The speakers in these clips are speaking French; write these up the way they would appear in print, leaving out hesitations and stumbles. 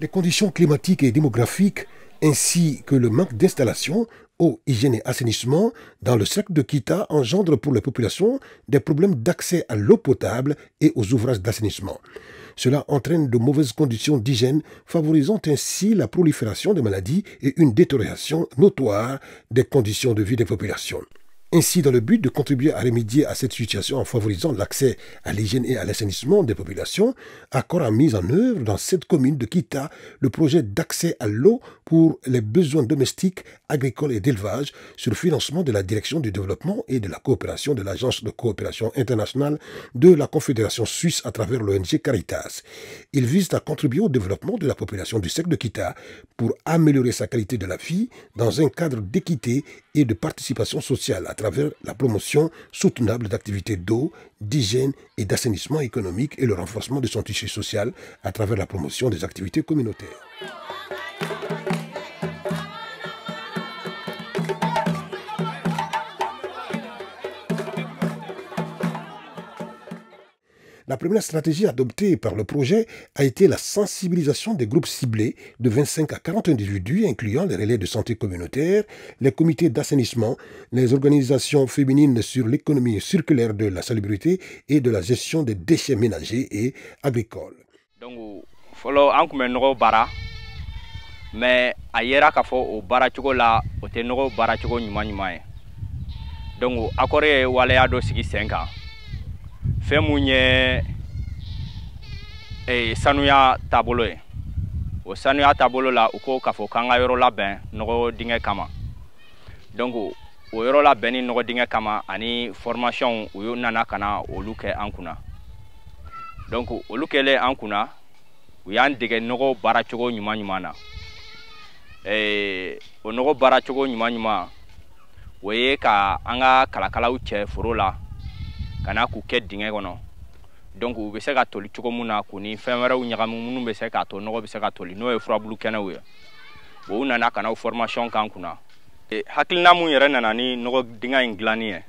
Les conditions climatiques et démographiques, ainsi que le manque d'installation, eau, hygiène et assainissement, dans le cercle de Kita engendrent pour la population des problèmes d'accès à l'eau potable et aux ouvrages d'assainissement. Cela entraîne de mauvaises conditions d'hygiène, favorisant ainsi la prolifération des maladies et une détérioration notoire des conditions de vie des populations. Ainsi, dans le but de contribuer à remédier à cette situation en favorisant l'accès à l'hygiène et à l'assainissement des populations, Accor a mis en œuvre dans cette commune de Kita le projet d'accès à l'eau pour les besoins domestiques, agricoles et d'élevage sur le financement de la Direction du développement et de la coopération de l'Agence de coopération internationale de la Confédération suisse à travers l'ONG Caritas. Il vise à contribuer au développement de la population du cercle de Kita pour améliorer sa qualité de la vie dans un cadre d'équité et de participation sociale à travers la promotion soutenable d'activités d'eau, d'hygiène et d'assainissement économique et le renforcement de son tissu social à travers la promotion des activités communautaires. La première stratégie adoptée par le projet a été la sensibilisation des groupes ciblés de 25 à 40 individus, incluant les relais de santé communautaire, les comités d'assainissement, les organisations féminines sur l'économie circulaire de la salubrité et de la gestion des déchets ménagers et agricoles. Donc, fɛn mun ye taabolo ye o sanuya taabolo la u ko k'a fɔ k'an ka yɔrɔ labɛn nɔgɔ dingɛ kama donc o yɔrɔ labɛn ni nɔgɔ dingɛ kama ani formation u y'o nana ka na olu kɛ an kunna donc olu kɛlen an kunna u y'an dege nɔgɔ baaracogo ɲuman na o nɔgɔ baaracogo ɲuman o ye ka an ka kalakalaw cɛ foro la kana ku kɛ dingɛ kɔnɔ donc u bɛ se ka toli cogo mun na ku ni fɛn wɛrɛw ɲagamu minnu bɛ se ka to nɔgɔ bɛ se ka toli n'o ye furabulu kɛnɛw ye o nana kana formation kan kunna hakilina mun yɛrɛ nana ni nɔgɔ dingɛ in dilanni ye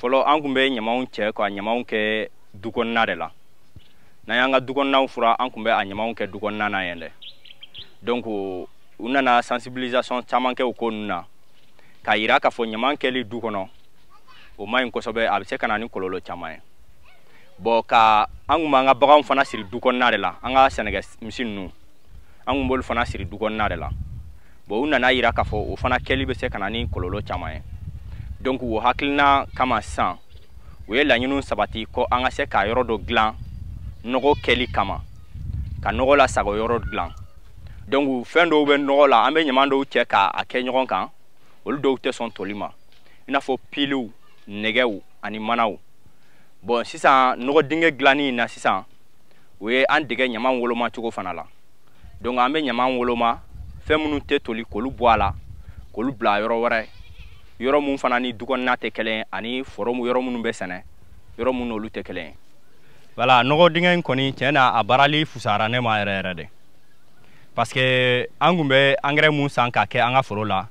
fɔlɔ an kun bɛ ɲamaw cɛ ka ɲamaw kɛ du kɔnɔna de la n'an y'an ka du kɔnɔnaw fura an kun bɛ a ɲamaw kɛ du kɔnɔna na yɛlɛ donc u nana sensibilisation caman kɛ o ko ninnu na ka yira k'a fɔ ɲama kɛli du kɔnɔ o ma ɲi kosɛbɛ a bɛ se ka na ni kɔlɔlɔ caman ye bon ka an kun b'an ka baganw fana siri du kɔnɔna de la an ka sɛnɛkɛ misi ninnu an kun b'olu fana siri du kɔnɔna de la bon u nana yira k'a fɔ o fana kɛli bɛ se ka na ni kɔlɔlɔ caman ye donc o hakilina kama sisan u ye laɲiniw sabati ko an ka se ka yɔrɔ dɔ dilan nɔgɔ kɛli kama ka nɔgɔ lasago yɔrɔ dilan donc fɛn dɔw bɛ nɔgɔ la an bɛ ɲaman dɔw cɛ k'a kɛ ɲɔgɔn kan olu dɔw tɛ sɔn toli ma i n'a fɔ piliw negeu ani manaw bon sisan nɔgɔ dingɛ glani na sisan o ye an dege ɲaman woloma cogo fana la donc an bɛ ɲaman woloma fɛn minnu tɛ toli k'olu bɔ a la k'olu bila yɔrɔ wɛrɛ yɔrɔ mun fana ni du kɔnɔna tɛ kelen ani foro mu yɔrɔ minnu bɛ sɛnɛ yɔrɔ minnu olu tɛ kelen voilà nɔgɔ dingɛ in kɔni tiɲɛ na a baarali fusara ne ma yɛrɛ yɛrɛ de parce que an kun bɛ engrais mun san ka kɛ an ka foro la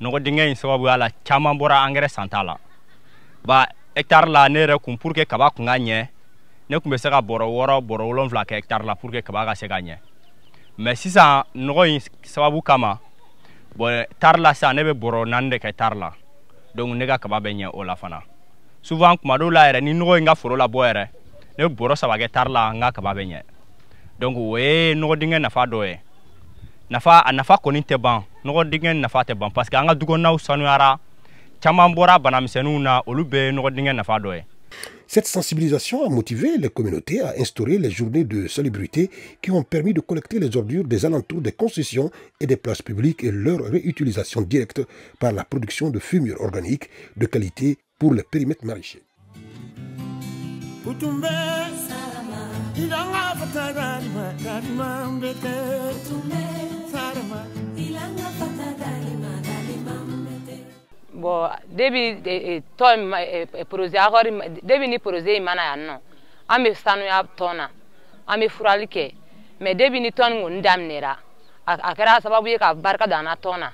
nɔgɔ dingɛ in sababuya la caman bɔra engrais santa la ba hectare la ne yɛrɛ kun pour que kaba kun ka ɲɛ ne kun bɛ se ka bɔrɔ wɔɔrɔ bɔrɔ wolonfila kɛ hectare la pour que kaba ka se ka ɲɛ mais sisan nɔgɔ in sababu kama bon tari la sisan ne bɛ bɔrɔ naani de kɛ tari la donc ne ka kaba bɛ ɲɛ o la fana souvent kuma dɔw la yɛrɛ ni nɔgɔ in ka foro la bɔ yɛrɛ ne bɛ bɔrɔ saba kɛ tari la n ka kaba bɛ ɲɛ donc o ye nɔgɔ dingɛ nafa dɔ ye nafa a nafa kɔni tɛ ban nɔgɔ dingɛ nafa tɛ ban parce que an ka du kɔnɔnaw sanuyara. Cette sensibilisation a motivé les communautés à instaurer les journées de salubrité qui ont permis de collecter les ordures des alentours des concessions et des places publiques et leur réutilisation directe par la production de fumures organiques de qualité pour les périmètres maraîchers. Bon, depuis le projet, mais depuis le temps, on damnera. À quel moment ça barca dans la tona?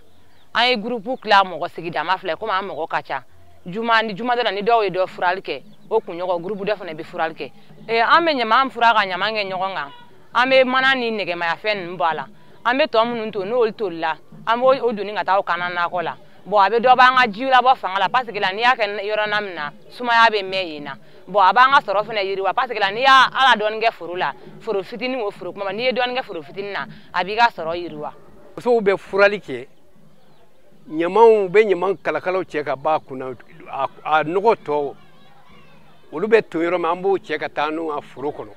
Un groupe là, mon gosse qui damafle, comme un mon cacha. Juma de la nuit d'or et d'or fralke. Au groupe de fone bifralke. Et un menyam frag à nyamangue nyonga. Ame mana ni nege ma yafen mbala. Ame to amuntu no oltola. Ame oduni ngata okanana kola. Bo abedo banga jiula bo fanga la parce que la niya ken yorona mna sumaya be meyina. Bo abanga sorofuna yiriwa parce que la niya ala don nge furula. Furu fitini wo furu kuma ni don nge furu fitinna abiga soro yiriwa. So be furalike nyamau be nyamang kalakalo cheka ba kuna a nogoto ulube tuyoro mambu cheka tanu a furukono.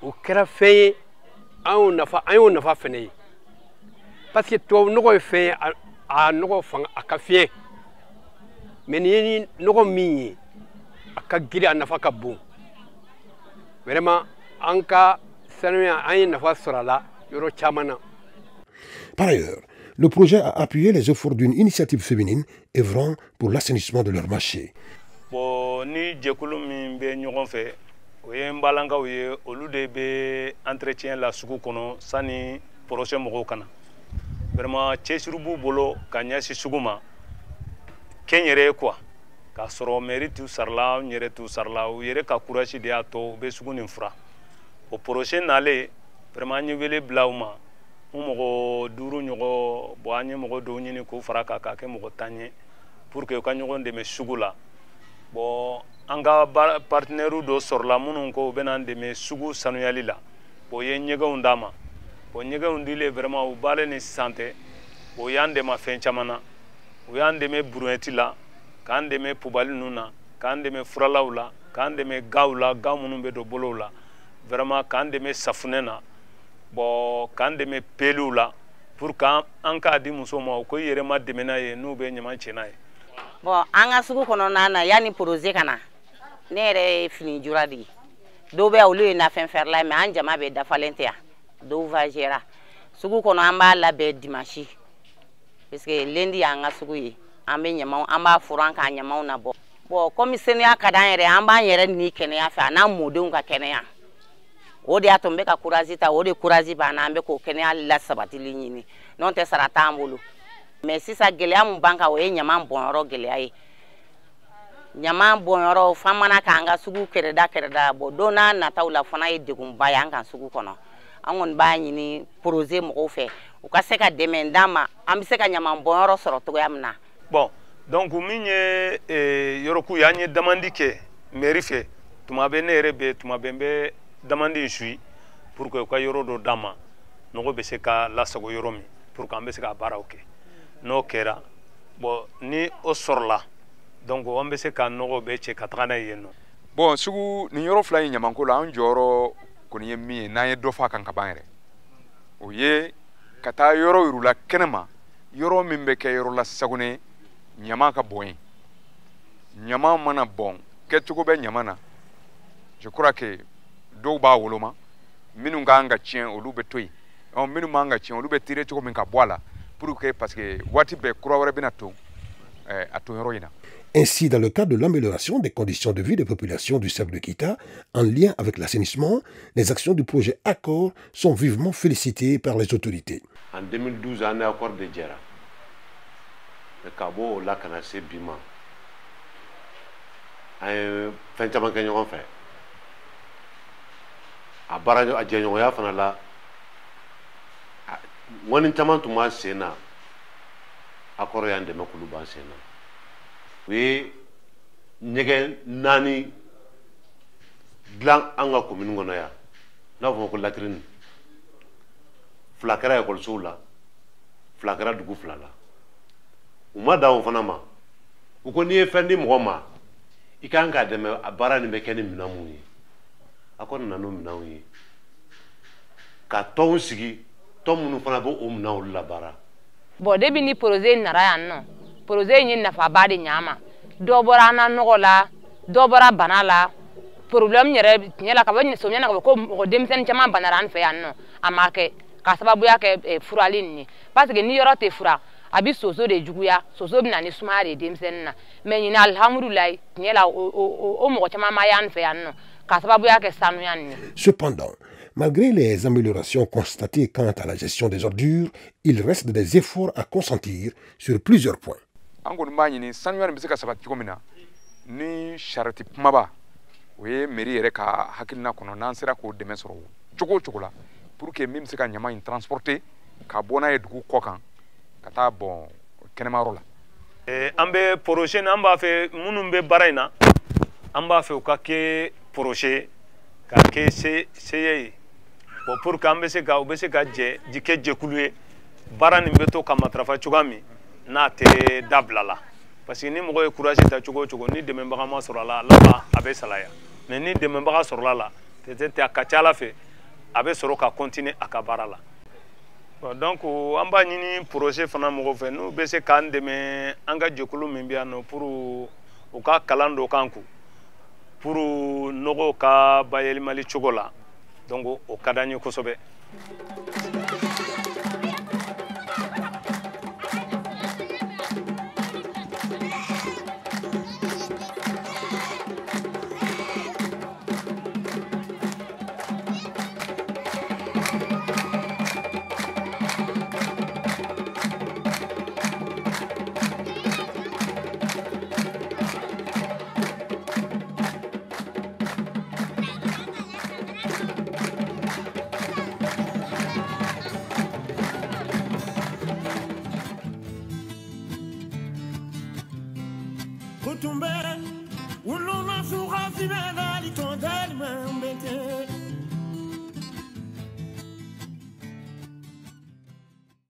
Au café, on a fait parce que toi nous avons fait à nous faire un café, mais nous avons mis à cagir à nafaka bon. Vraiment, anka seulement un nafas sera là, euro chamana. Par ailleurs, le projet a appuyé les efforts d'une initiative féminine œuvrant pour l'assainissement de leur marché. Bon, ni diakoulum nous avons fait. Oui, mbalanga oui, oludebe entretien la suku kono sani projet moko kana. Vraiment chesirubu bolo kanya si suguma. Kenyere kwa ka soro meritu sarla nyere tu sarla yere ka courage de ato be suguni fura. O projet nale vraiment nyevele blauma. Moko duru nyoko boanye moko do nyini ko fara ka ka ke moko tanye pour que kanyo ndeme sugula. Bon anga partenaire do sorla mununko benande me sugu sanuyali la boye nyega undama bo nyega undile vraiment u baleni santé boyande ma fenchamana uyande me bruetila kande me pubalinuna kande me furalaula kande me gaula gamunumbe do bolola vraiment kande me safunena bo kande me pelula pour quand anka di musoma ko yere ma demenaye no be nyama chenaye bon anga sugu kono nana yani projet kana nere fini juradi do be awlu na fen fer la me anja ma be da falentia do vajera sugu kono amba la be dimanche parce que lundi anga sugu yi ambe nyama amba furanka nyama na bo bo commissaire ya kadanere amba yere ni kene afa na modon ka kene ya odi atombe ka kurazita odi kurazi bana ambe ko kene alla sabati linyini non te sarata ambulu mais si ça gélé am banka o nyama bonro gélé ay nyama bonro famana kanga sugu kereda bo dona na taula fana yedegum bayanga sugu kono angon bañi ni projet mo fe o ka se ka demandama am se ka nyama bonro soro to yamna bon donc minye yoroku yanye demandike merife tuma be nere be tuma bembe demande suis pour que ka yoro do dama no go be se ka lasago yoromi pour ka be se ka bara oké no kera bon ni o sorla donc on be se kan no be che katana yeno bon sugu ni yoro fly nyamanko la njoro koni yemi na ye dofa kan kabanere oye kata yoro irula kenema yoro mimbe ke yoro la sagune nyamaka boy nyama mana bon ketugo be nyamana je crois que do ba woloma minu nganga chien olube toyi on minu manga chien olube tire tuko minka boala. Parce que ainsi, dans le cadre de l'amélioration des conditions de vie des populations du sable de Kita, en lien avec l'assainissement, les actions du projet Accor sont vivement félicitées par les autorités. En 2012, on a Accor de Djera. Le Cabo, là, on a assez bima. Fin de temps, on a fait. À Barano, à Djera, on a fait. Moi, je suis un Sénat. Oui, nani blanc anga commune. Là, vous avez latrine. Flacra et Colsola. Flacra du Goufla. Ou madame Fanama. Ou connaissez Fendi Mouama. Il y a un gars de me abarrer les mécaniques. À quoi nous nous avons un nom de la barre. Bon, depuis le projet, nous avons un projet qui est un projet qui est un projet qui est un projet qui est un projet qui est un projet qui est un projet parce que ni projet fura abi soso de juguya soso bi na ni suma de demsen na men ina alhamdulillah niela o mo chama mayan fe anno ka sababu yake sanu yanni. Cependant, malgré les améliorations constatées quant à la gestion des ordures, il reste des efforts à consentir sur plusieurs points. Angon mani ni sanu yanni bisika sabati komina ni charité maba Oui, mairie est à Hakilna Kononan, c'est à cause de Mesro. Choco Chocola, pour que même si on y a transporté, Kabona et Goukokan, Katabon, Kenemarola. Ambe Poroche, Ambafe, Mounumbe Baraina, Ambafe, Kake, Poroche, Kake, Seye, pour Kambeseka, Obeseka, Dike, Djekoulé, Baran Mbeto Kamatrafa Chugami, Nate Dablala. Parce que nous avons courage de Chogo Chogo, ni de Membrama sur la là-bas avec Salaya. Mais ni de Membrama sur la là, c'était à Kachala fait, avec Soroka continue à Kabarala. Donc, en bas, nous projet Fanamogo fait, nous baissons quand demain, engagez Kulu Mimbiano pour au cas Kalando Kanku, pour Nogo Ka Bayel Mali Chogola, donc au Kadanyo Kosobe. Utumbe, uluma sura sibela litondali mambete.